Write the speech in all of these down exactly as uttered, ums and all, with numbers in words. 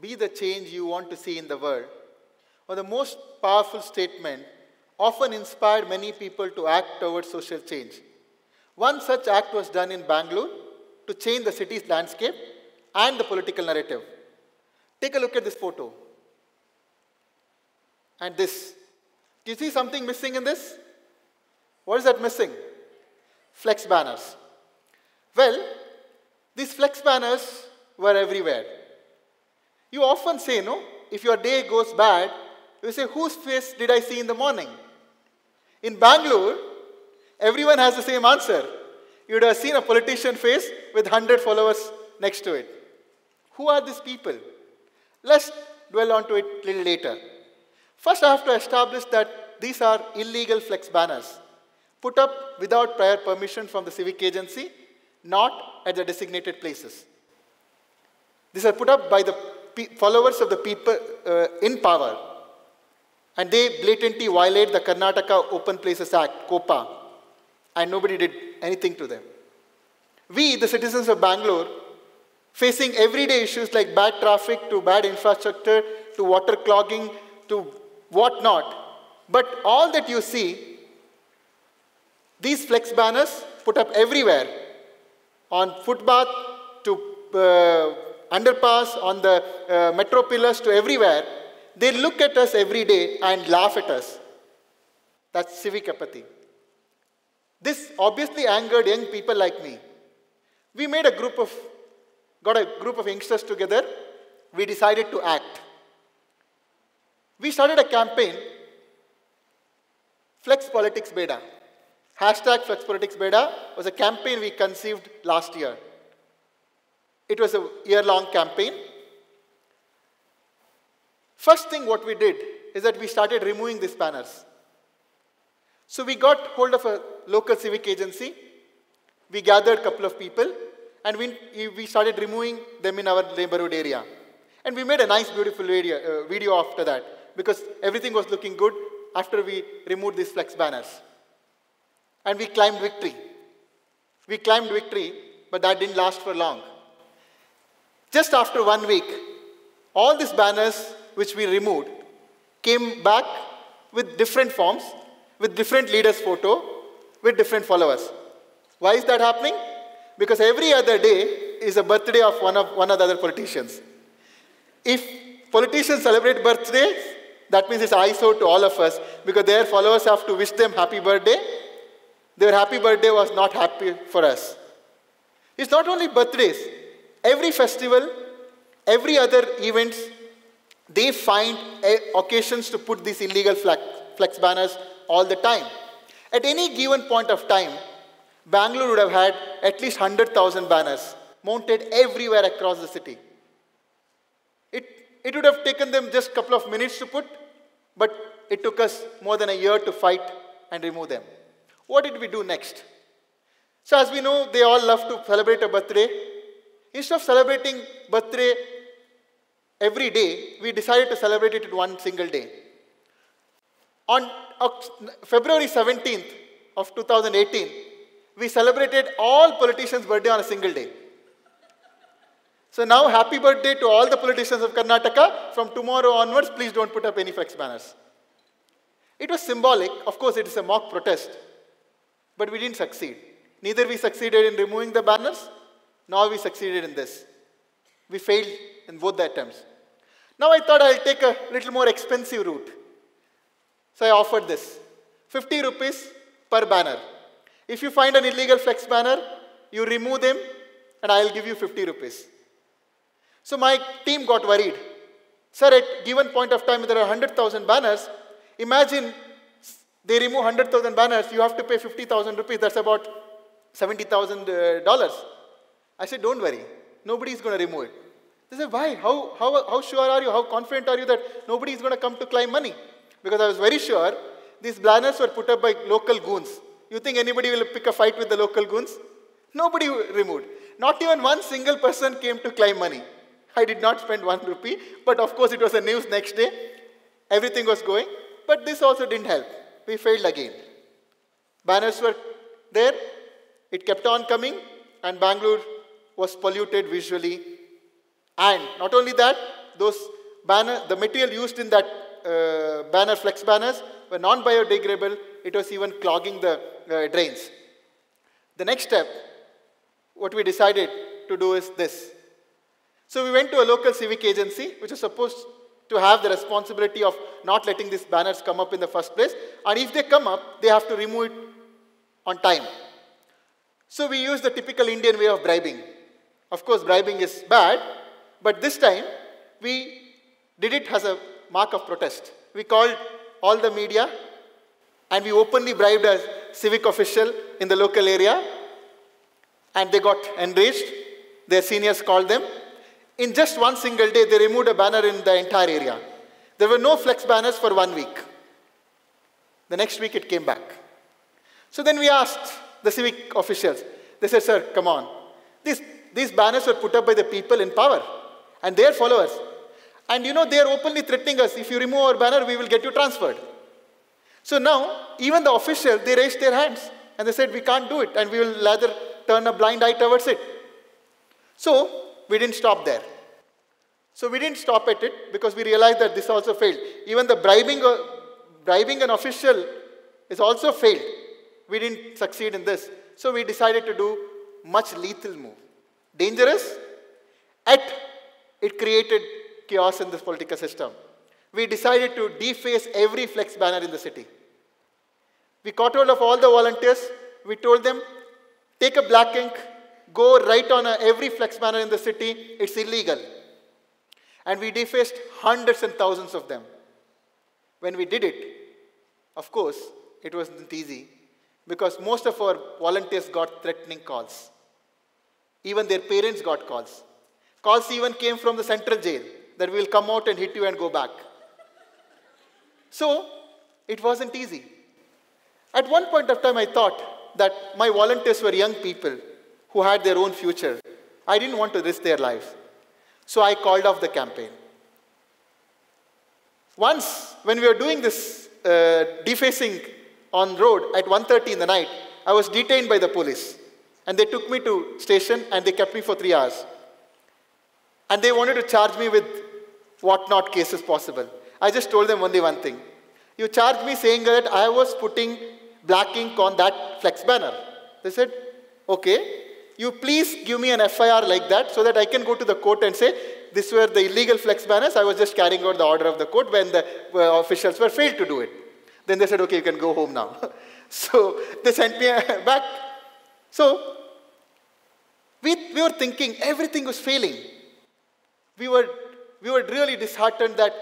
Be the change you want to see in the world, or the most powerful statement, often inspired many people to act towards social change. One such act was done in Bangalore to change the city's landscape and the political narrative. Take a look at this photo. And this. Do you see something missing in this? What is that missing? Flex banners. Well, these flex banners were everywhere. You often say, no, if your day goes bad, you say, whose face did I see in the morning? In Bangalore, everyone has the same answer. You would have seen a politician face with one hundred followers next to it. Who are these people? Let's dwell on to it a little later. First, I have to establish that these are illegal flex banners, put up without prior permission from the civic agency, not at the designated places. These are put up by the followers of the people uh, in power, and they blatantly violate the Karnataka Open Places Act, COPA, and nobody did anything to them. We, the citizens of Bangalore, facing everyday issues like bad traffic to bad infrastructure, to water clogging, to whatnot, but all that you see, these flex banners put up everywhere, on footpath to uh, underpass, on the uh, metro pillars to everywhere. They look at us every day and laugh at us. That's civic apathy. This obviously angered young people like me. We made a group of, got a group of youngsters together. We decided to act. We started a campaign, Flex Politics Beta. Hashtag Flex Politics Beta was a campaign we conceived last year. It was a year-long campaign. First thing what we did is that we started removing these banners. So we got hold of a local civic agency. We gathered a couple of people, and we, we started removing them in our neighborhood area. And we made a nice, beautiful video, uh, video after that, because everything was looking good after we removed these flex banners. And we climbed victory. We climbed victory, but that didn't last for long. Just after one week, all these banners which we removed came back with different forms, with different leaders' photo, with different followers. Why is that happening? Because every other day is a birthday of one of, one of the other politicians. If politicians celebrate birthdays, that means it's eyesore to all of us, because their followers have to wish them happy birthday. Their happy birthday was not happy for us. It's not only birthdays. Every festival, every other events, they find occasions to put these illegal flex banners all the time. At any given point of time, Bangalore would have had at least one hundred thousand banners mounted everywhere across the city. It, it would have taken them just a couple of minutes to put, but it took us more than a year to fight and remove them. What did we do next? So as we know, they all love to celebrate a birthday. Instead of celebrating birthday every day, we decided to celebrate it in one single day. On February seventeenth of two thousand eighteen, we celebrated all politicians' birthday on a single day. So now, happy birthday to all the politicians of Karnataka. From tomorrow onwards, please don't put up any flex banners. It was symbolic. Of course, it is a mock protest. But we didn't succeed. Neither we succeeded in removing the banners, nor we succeeded in this. We failed in both the attempts. Now I thought I'll take a little more expensive route. So I offered this, fifty rupees per banner. If you find an illegal flex banner, you remove them and I'll give you fifty rupees. So my team got worried. Sir, at given point of time, there are one hundred thousand banners. Imagine they remove one hundred thousand banners, you have to pay fifty thousand rupees, that's about seventy thousand dollars. I said, don't worry, nobody is going to remove it. They said, why? How, how, how sure are you? How confident are you that nobody is going to come to claim money? Because I was very sure these banners were put up by local goons. You think anybody will pick a fight with the local goons? Nobody removed. Not even one single person came to claim money. I did not spend one rupee, but of course it was the news next day. Everything was going, but this also didn't help. We failed again. Banners were there. It kept on coming, and Bangalore was polluted visually. And not only that, those banner, the material used in that uh, banner, flex banners, were non-biodegradable. It was even clogging the uh, drains. The next step, what we decided to do is this. So we went to a local civic agency, which is supposed to have the responsibility of not letting these banners come up in the first place. And if they come up, they have to remove it on time. So we used the typical Indian way of bribing. Of course, bribing is bad, but this time we did it as a mark of protest. We called all the media and we openly bribed a civic official in the local area, and they got enraged. Their seniors called them. In just one single day, they removed a banner in the entire area. There were no flex banners for one week. The next week, it came back. So then we asked the civic officials. They said, sir, come on. These, these banners were put up by the people in power and their followers. And you know, they are openly threatening us. If you remove our banner, we will get you transferred. So now, even the officials, they raised their hands. And they said, we can't do it. And we will rather turn a blind eye towards it. So we didn't stop there. So we didn't stop at it because we realized that this also failed. Even the bribing, uh, bribing an official is also failed. We didn't succeed in this. So we decided to do much lethal move. Dangerous, yet it created chaos in this political system. We decided to deface every flex banner in the city. We caught hold of all the volunteers. We told them, take a black ink, go right on a, every flex banner in the city. It's illegal. And we defaced hundreds and thousands of them. When we did it, of course, it wasn't easy because most of our volunteers got threatening calls. Even their parents got calls. Calls even came from the central jail that we'll come out and hit you and go back. So it wasn't easy. At one point of time, I thought that my volunteers were young people who had their own future. I didn't want to risk their lives. So I called off the campaign. Once, when we were doing this uh, defacing on road at one thirty in the night, I was detained by the police. And they took me to station and they kept me for three hours. And they wanted to charge me with what not cases possible. I just told them only one thing. You charged me saying that I was putting black ink on that flex banner. They said, okay. You please give me an F I R like that so that I can go to the court and say, these were the illegal flex banners. I was just carrying out the order of the court when the uh, officials were failed to do it. Then they said, okay, you can go home now. So they sent me back. So we, we were thinking everything was failing. We were, we were really disheartened that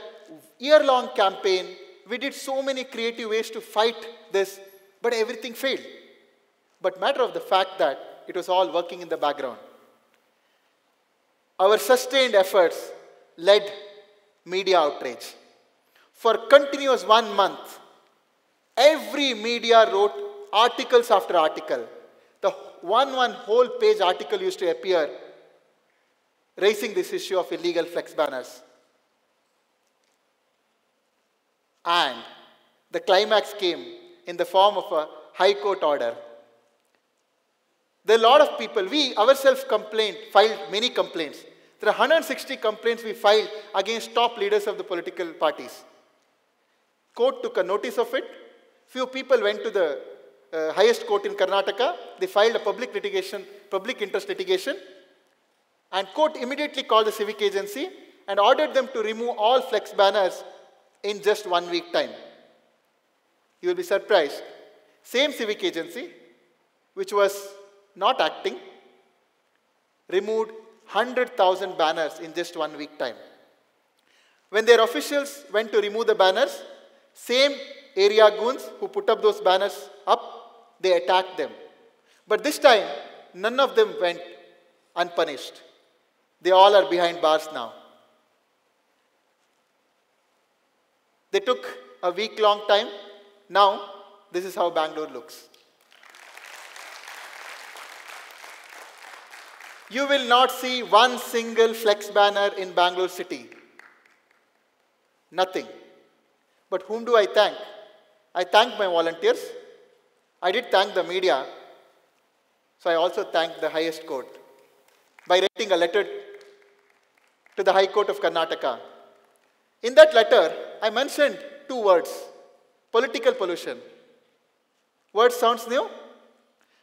year-long campaign, we did so many creative ways to fight this, but everything failed. But matter of the fact that it was all working in the background. Our sustained efforts led media outrage. For continuous one month, every media wrote articles after article. The one, one whole page article used to appear raising this issue of illegal flex banners. And the climax came in the form of a High Court order. There are a lot of people, we ourselves complained, filed many complaints. There are one hundred sixty complaints we filed against top leaders of the political parties. Court took a notice of it. Few people went to the uh, highest court in Karnataka. They filed a public litigation, public interest litigation. And court immediately called the civic agency and ordered them to remove all flex banners in just one week time. You will be surprised. Same civic agency, which was not acting, removed one hundred thousand banners in just one week time. When their officials went to remove the banners, same area goons who put up those banners up, they attacked them. But this time, none of them went unpunished. They all are behind bars now. They took a week-long time. Now, this is how Bangalore looks. You will not see one single flex banner in Bangalore city. Nothing. But whom do I thank? I thank my volunteers. I did thank the media. So I also thank the highest court by writing a letter to the High Court of Karnataka. In that letter, I mentioned two words, political pollution. Word sounds new?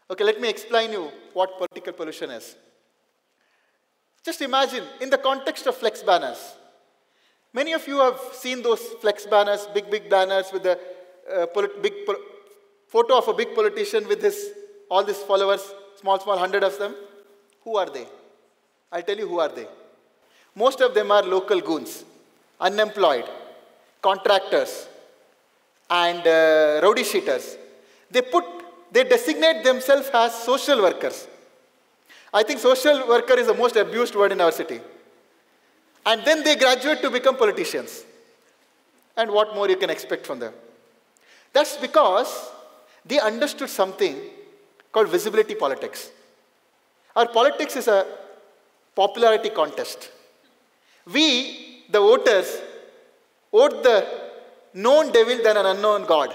Okay, let me explain you what political pollution is. Just imagine, in the context of flex banners, many of you have seen those flex banners, big, big banners with the uh, big photo of a big politician with his, all these followers, small, small, hundred of them. Who are they? I'll tell you who are they. Most of them are local goons, unemployed, contractors, and uh, rowdy sheeters. They put, they designate themselves as social workers. I think social worker is the most abused word in our city. And then they graduate to become politicians. And what more you can expect from them? That's because they understood something called visibility politics. Our politics is a popularity contest. We, the voters, vote the known devil than an unknown God.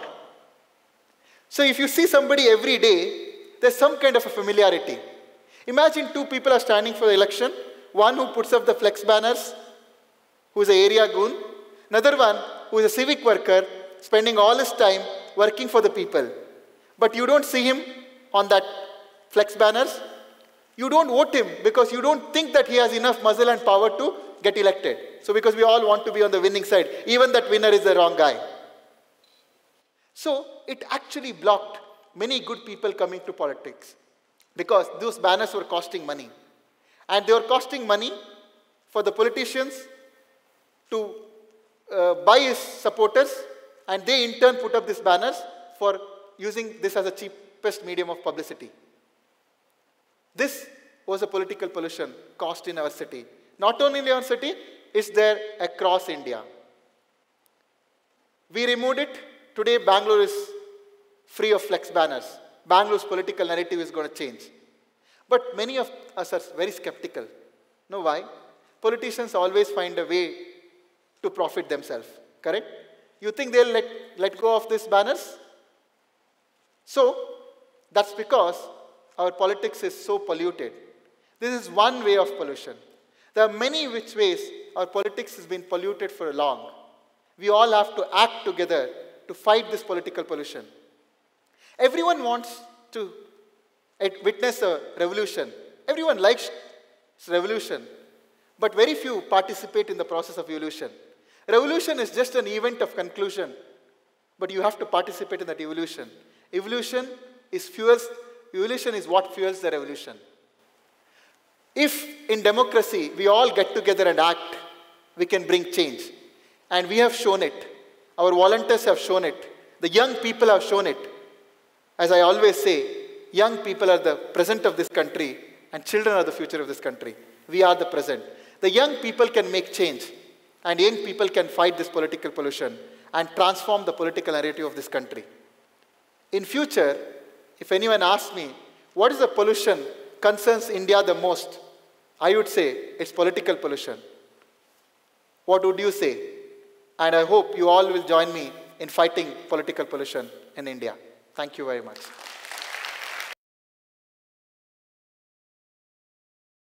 So if you see somebody every day, there's some kind of a familiarity. Imagine two people are standing for the election. One who puts up the flex banners, who is an area goon. Another one who is a civic worker, spending all his time working for the people. But you don't see him on that flex banners. You don't vote him because you don't think that he has enough muscle and power to get elected. So because we all want to be on the winning side, even that winner is the wrong guy. So it actually blocked many good people coming to politics because those banners were costing money. And they were costing money for the politicians to uh, buy his supporters, and they in turn put up these banners for using this as a cheapest medium of publicity. This was a political pollution caused in our city. Not only in our city, it's there across India. We removed it. Today, Bangalore is free of flex banners. Bangalore's political narrative is going to change. But many of us are very skeptical. Know why? Politicians always find a way to profit themselves, correct? You think they'll let, let go of these banners? So, that's because our politics is so polluted. This is one way of pollution. There are many which ways our politics has been polluted for long. We all have to act together to fight this political pollution. Everyone wants to It witnessed a revolution. Everyone likes revolution, but very few participate in the process of evolution. Revolution is just an event of conclusion, but you have to participate in that evolution. Evolution is fuels, evolution is what fuels the revolution. If in democracy we all get together and act, we can bring change. And we have shown it. Our volunteers have shown it. The young people have shown it. As I always say, young people are the present of this country, and children are the future of this country. We are the present. The young people can make change, and young people can fight this political pollution and transform the political narrative of this country. In future, if anyone asks me, what is the pollution concerns India the most? I would say it's political pollution. What would you say? And I hope you all will join me in fighting political pollution in India. Thank you very much.